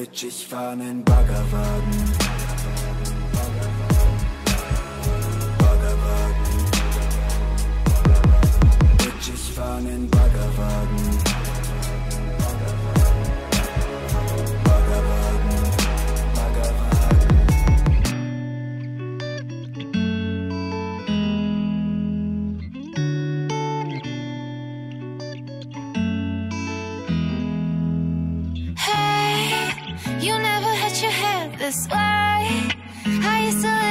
Ich fahr nen Baggerwagen. Baggerwagen. Ich fahr nen Baggerwagen. This way I used to live.